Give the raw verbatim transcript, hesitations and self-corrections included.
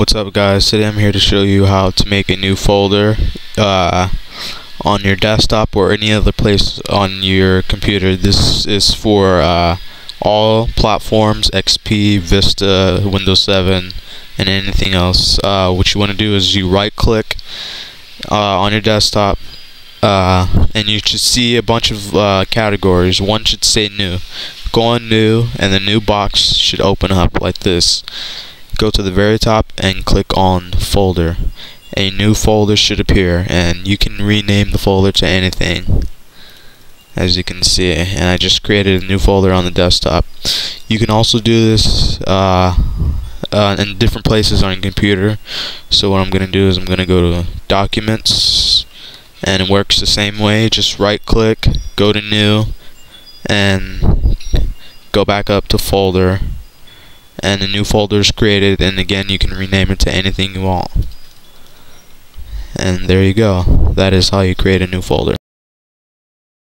What's up, guys? Today I'm here to show you how to make a new folder uh, on your desktop or any other place on your computer. This is for uh, all platforms, X P, Vista, Windows seven, and anything else. Uh, what you want to do is you right click uh, on your desktop uh, and you should see a bunch of uh, categories. One should say new. Go on new and the new box should open up like this. Go to the very top and click on folder. A new folder should appear and you can rename the folder to anything, as you can see, and I just created a new folder on the desktop. You can also do this uh, uh, in different places on your computer. So what I'm gonna do is I'm gonna go to documents, and it works the same way. Just right click, go to new, and go back up to folder, and a new folder is created, and again you can rename it to anything you want. And there you go. That is how you create a new folder.